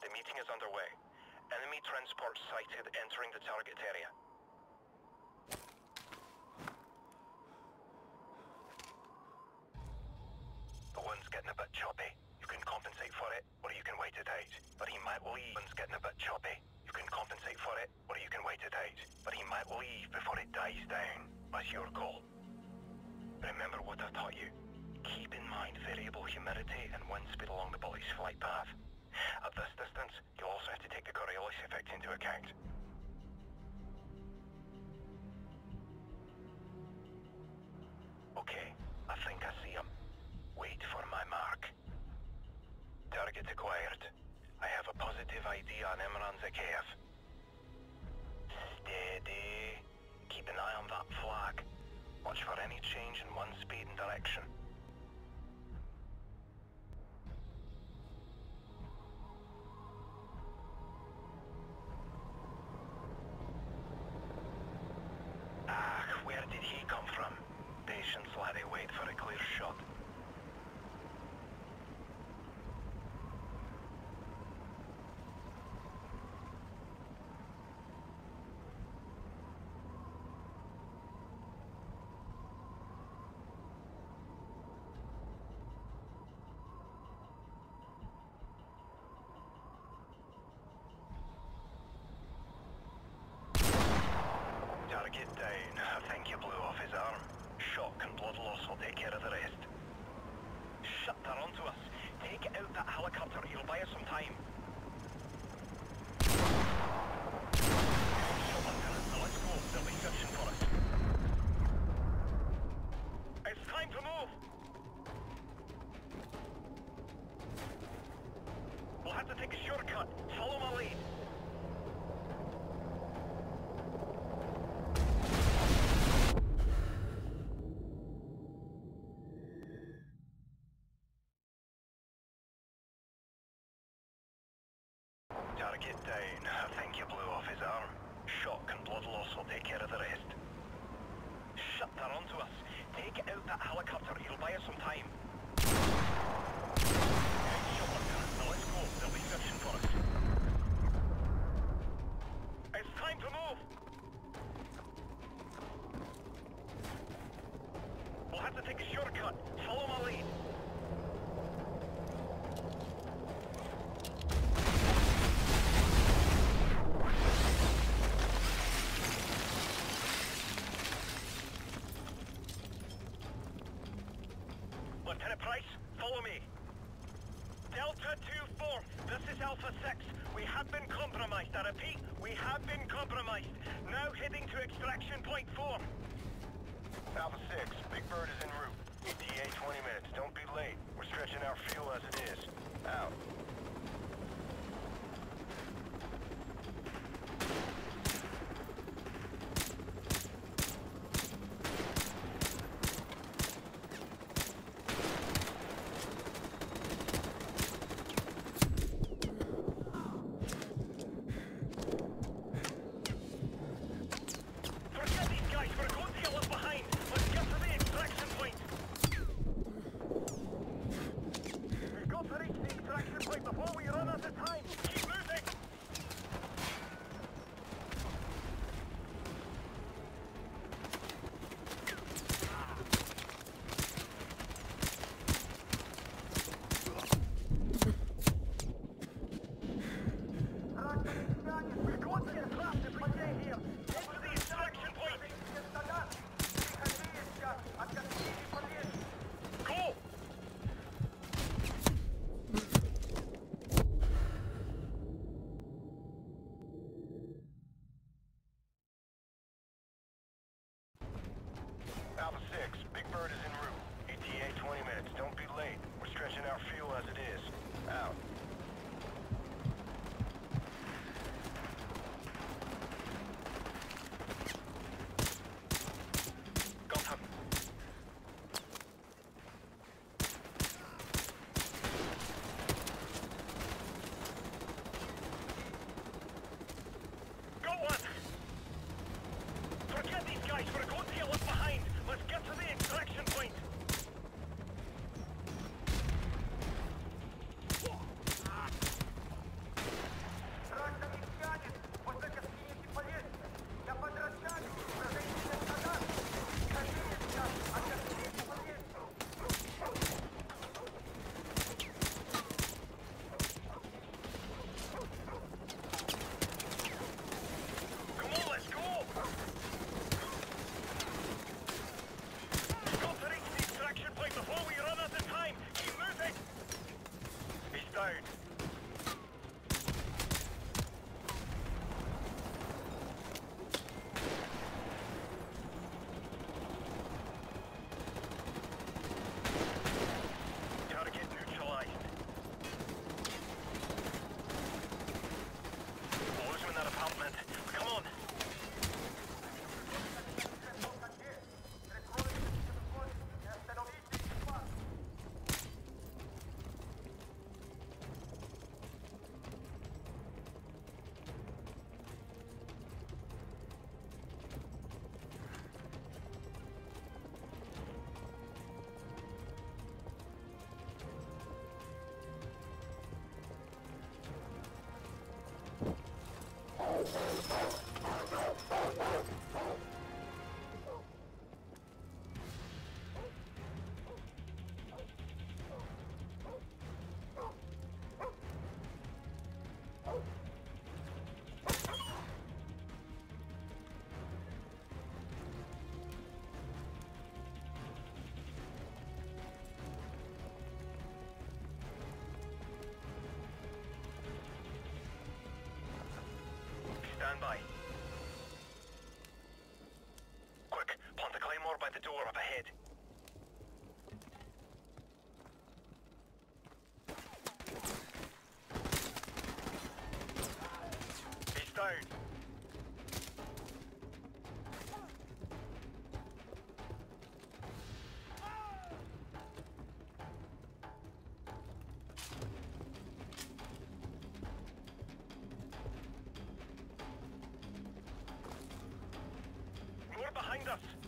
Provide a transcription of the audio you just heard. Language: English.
The meeting is underway. Enemy transport sighted entering the target area. The wind's getting a bit choppy. You can compensate for it, or you can wait it out. But he might leave. The wind's getting a bit choppy. You can compensate for it, or you can wait it out. But he might leave before it dies down. That's your goal. Remember what I taught you. Keep in mind variable humidity and wind speed along the bullet's flight path. At this distance, you also have to take the Coriolis effect into account. Okay, I think I see him. Wait for my mark. Target acquired. I have a positive ID on Imran Zakayev. Steady. Keep an eye on that flag. Watch for any change in one's speed and direction. Ah, where did he come from? Patience, laddie, wait for a clear shot. Target down. I think you blew off his arm. Shock and blood loss will take care of the rest. Shut, they're onto us. Take out that helicopter. You'll buy us some time. Now let's go. They'll be searching for us. It's time to move. We'll have to take a shortcut. Follow my lead. Target down. I think you blew off his arm. Shock and blood loss will take care of the rest. Shut, they're onto us. Take out that helicopter. You'll buy us some time. Now let's go. They'll be searching for us. It's time to move. We'll have to take a shortcut. Follow my lead. Lieutenant Price, follow me. Delta 2-4, this is Alpha 6. We have been compromised. I repeat, we have been compromised. Now heading to extraction point 4. Alpha 6, Big Bird is en route. ETA 20 minutes. Don't be late. We're stretching our fuel as it is. Out. Extraction point. fired. Gotta get neutralized. Losing that apartment. Come on. Stand by. Quick, plant the claymore by the door up ahead. He's down. Behind us!